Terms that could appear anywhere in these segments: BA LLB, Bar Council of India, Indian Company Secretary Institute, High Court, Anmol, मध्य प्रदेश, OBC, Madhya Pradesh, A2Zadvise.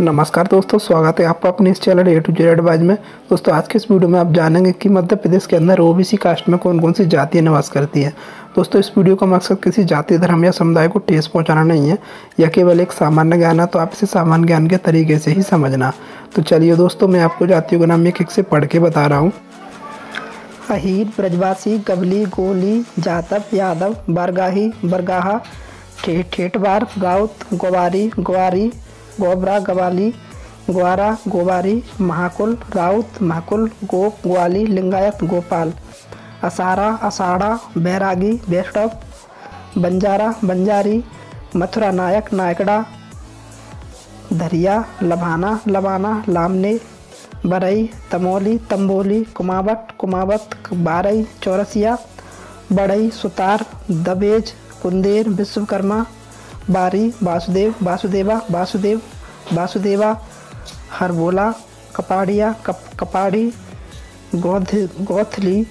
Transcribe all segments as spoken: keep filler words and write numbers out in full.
नमस्कार दोस्तों, स्वागत है आपका अपने इस channel A to Z advise में। दोस्तों आज के इस वीडियो में आप जानेंगे कि मध्य प्रदेश के अंदर ओबीसी कास्ट में कौन कौन सी जातियाँ निवास करती हैं। दोस्तों इस वीडियो का मकसद किसी जाति धर्म या समुदाय को ठेस पहुंचाना नहीं है, यह केवल एक सामान्य ज्ञान है, तो आप इसे सामान्य ज्ञान के तरीके से ही समझना। तो चलिए दोस्तों, मैं आपको जातियों का नाम एक एक से पढ़ के बता रहा हूँ। अहीर, ब्रजवासी, गबली, गोली, जातव, यादव, बरगाही, बरगाहा, ठेठवार, राउत, गोवारी, गोवारी, गोबरा, गवाली, ग्वारा, गोवारी, महाकुल, राउत, महाकुल, गोप, ग्वाली, लिंगायत, गोपाल, असारा, असाड़ा, बैरागी, बैष्णव, बंजारा, बंजारी, मथुरा नायक, नायकड़ा, धरिया, लभाना, लबाना, लामने, बरई, तमोली, तंबोली, कुमावट, कुमावत, बारई, चौरसिया, बड़ई, सुतार, दबेज, कुंदेर, विश्वकर्मा, बारी, वासुदेव, वासुदेवा, वासुदेव, वासुदेवा, हरबोला, कपाड़िया, कप कपाड़ी, गोध गोथली,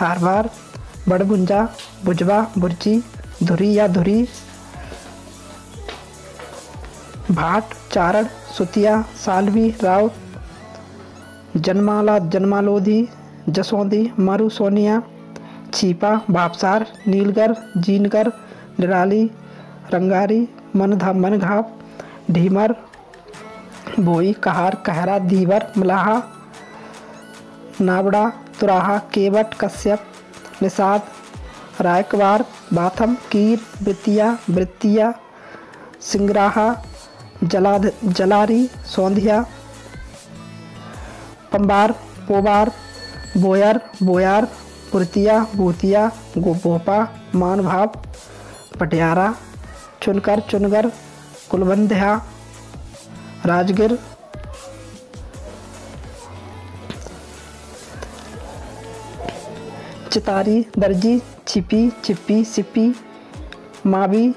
थारवार, बड़गुंजा, बुजवा, बुर्जी, धुरी या धुरी, भाट, चारण, सुतिया, सालवी, राउत, जनमाला, जनमालोधी, जसौंधी, मरु, सोनिया, छीपा, भापसार, नीलगर, जीनगर, निराली, रंगारी, मनधा, मनघाप, ढीमर, बोई, कहार, कहरा, धीवर, मलाहा, नावड़ा, तुराहा, केवट, कश्यप, निषाद, रायकवार, बाथम, कीर, वृतिया, वृतिया, सिंगराहा, जलाध, जलारी, सौंधिया, पंबार, पोबार, बोयर, बोयार, पुरतिया, भूतिया, गोभोपा, मानभाव, पटियारा, चुनकर, चुनगर, कुलबंध्या, राजगिर, चितारी, दर्जी, छिपी, छिपी, सिपी, मावी,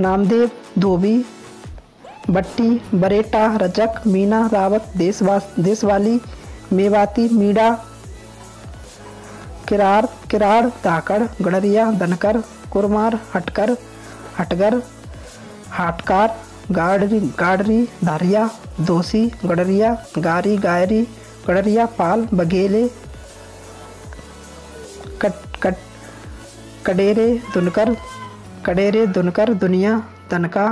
नामदेव, धोबी, बट्टी, बरेटा, रजक, मीना, रावत, देशवा देशवाली, मेवाती, मीड़ा, किरार, किराड़, धाकड़, गड़रिया, धनकर, कुरमार, हटकर, हटगर, हाटकार, गाडरी, गाडरी, धारिया, दोसी, गडरिया, गारी, गायरी, गडरिया, पाल, बघेले, कट कट कडेरे, दुनकर, कडेरे, दुनकर, दुनिया, धनका,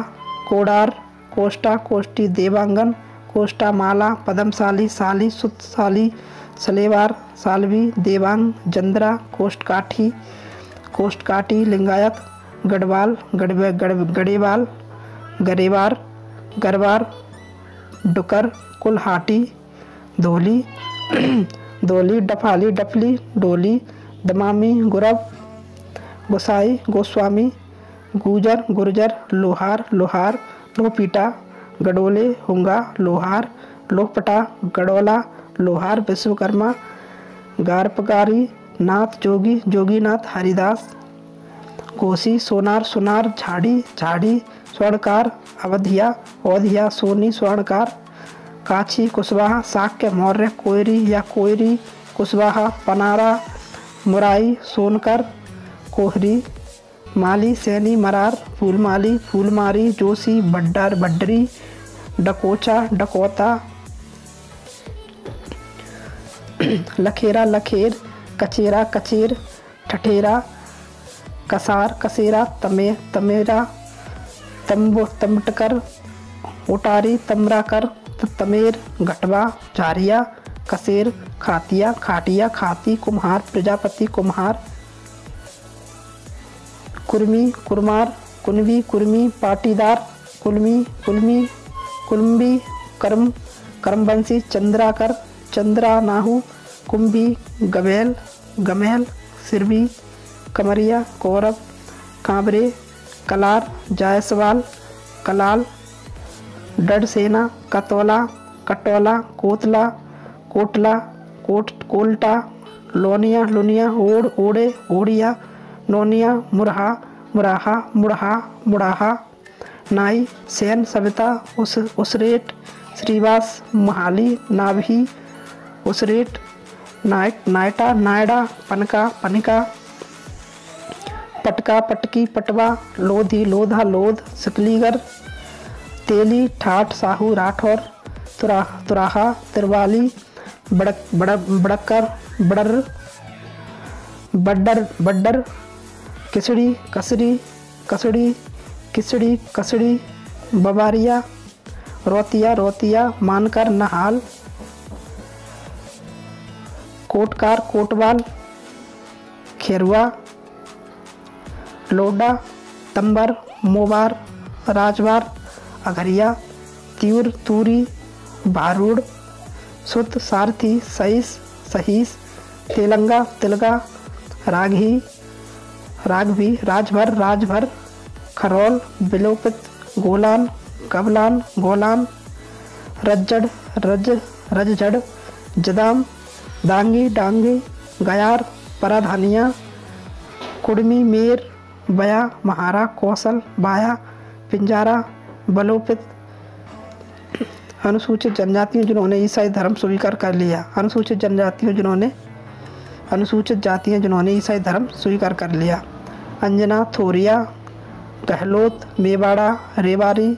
कोडार, कोष्टा, कोष्टी, देवांगन, कोष्टा, माला, पदमशाली, साली, सुतशाली, सलेवार, सालवी, देवांग, जंद्रा, कोष्टकाठी, कोष्टकाठी, लिंगायत, गढ़वाल, गढ़वे, गढ़ेवाल, गरेवार, गरवार, डुकर, कुल्हाटी, धोली, धोली, डफाली, डफली, डोली, दमामी, गुरब, गोसाई, गोस्वामी, गुजर, गुर्जर, लोहार, लोहार, लोहपीटा, गडोले, हुंगा, लोहार, लोहपटा, गडोला, लोहार, विश्वकर्मा, गारपगारी, नाथ, जोगी, जोगीनाथ, हरिदास, कोसी, सोनार, सोनार, झाड़ी, झाड़ी, स्वर्णकार, अवधिया, अवधिया, सोनी, स्वर्णकार, काछी, कुशवाहा, शाक्य, मौर्य, कोयरी या कोयरी, कुशवाहा, पनारा, मुराई, सोनकर, कोहरी, माली, सैनी, मरार, फूलमाली, फूलमारी, जोशी, भड्डार, भड्डरी, डकोचा, डकोता, लखेरा, लखेर, कचेरा, कचेर, ठठेरा, कसार, कसेरा, तमे, तमेरा, तम्बो, तमटकर, उटारी, तमराकर, तमेर, घटवा, झारिया, कसेर, खातिया, खाटिया, खाती, कुम्हार, प्रजापति, कुम्हार, कुर्मी, कुरमार, कुनवी, कुर्मी, पाटीदार, कुलमी, कुलमी, कुलम्बी, कर्म, कर्मवंशी, चंद्राकर, चंद्रा, नाहू, कुंभी, गबेल, गमेल, सिरवी, कमरिया, कौरव, कांवरे, कलार, जायसवाल, कलाल, डडसेना, कतौला, कटौला, कोतला, कोटला, कोट कोल्टा, लोनिया, लुनिया, ओढ़, ओढ़े, ओढ़िया, नोनिया, मुरहा, मुराहा, मुड़हा, मुड़ाहा, नाई, सैन, सविता, उस उसरेट, श्रीवास, महाली, नाभी, उसरेट, नाइट, नायटा, नायडा, पनका, पनिका, पटका, पटकी, पटवा, लोधी, लोधा, लोध, सिकलीगर, तेली, ठाठ, साहू, राठौर, तुरा तुराहा तिरवाली बड़क बड़ बड़कर बड़र बड्डर बड्डर किसड़ी कसड़ी कसड़ी किसड़ी कसड़ी बबारिया रोतिया रोतिया मानकर नहाल कोटकार कोटवाल खेरुआ लोडा तंबर मोवार राजवार अघरिया त्यूर तूरी भारूड सुत सारथी सईस सहीस तेलंगा तिलगा राघी राघवी राजभर राजभर खरौल बिलोपित गोलान कबलान गोलान रज्जड़ रज रजझड़ जदाम दांगी डांगी गयार पराधानिया कुड़मी मेर बया महारा कौशल बाया पिंजारा बलोपित अनुसूचित जनजातियों जिन्होंने ईसाई धर्म स्वीकार कर लिया अनुसूचित जनजातियों जिन्होंने अनुसूचित जातियां जिन्होंने ईसाई धर्म स्वीकार कर लिया अंजना थोरिया गहलोत मेवाड़ा रेवारी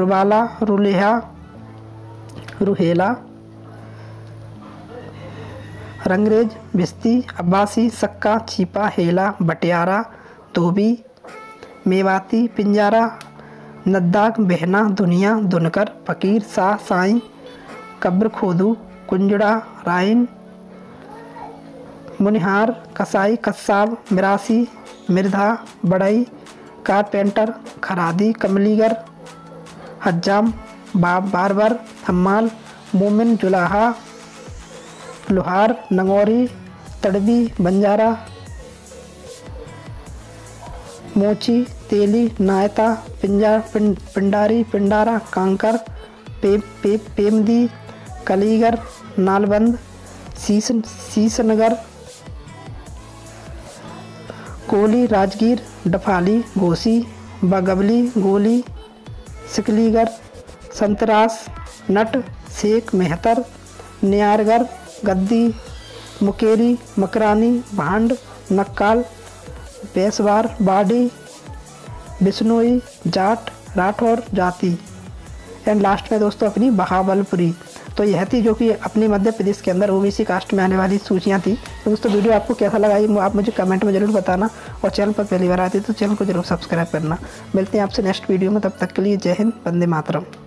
रुबाला रुलेहा रुहेला रंगरेज बिस्ती अब्बासी सक्का छीपा हेला बटियारा धोबी मेवाती पिंजारा नद्दाक बहना दुनिया दुनकर फकीर शाह साईं कब्र खोदू कुंजड़ा राइन मुनिहार कसाई कस्साब मिरासी मिर्धा बड़ई कारपेंटर खरादी कमलीगर हज्जाम बाब बारबर हम्माल मोमिन जुलाहा लोहार नंगौरी तड़बी बंजारा मोची तेली नायता पिंजार पिं, पिंडारी पिंडारा कांकर पे, पे, पेमदी कलीगर नालबंद सीस सीसनगर कोली राजगीर डफाली गोसी बगबली गोली सिकलीगर संतरास नट सेक मेहतर न्यारगर गद्दी मुकेरी मकरानी भांड नक्काल बेसवार बाडी बिश्नोई जाट राठौर जाति एंड लास्ट में दोस्तों अपनी बहावलपुरी। तो यह थी जो कि अपने मध्य प्रदेश के अंदर ओबीसी कास्ट में आने वाली सूचियाँ थी। तो दोस्तों वीडियो आपको कैसा लगा ये आप मुझे कमेंट में ज़रूर बताना और चैनल पर पहली बार आती है तो चैनल को जरूर सब्सक्राइब करना। मिलते हैं आपसे नेक्स्ट वीडियो में, तब तक के लिए जय हिंद, वंदे मातरम।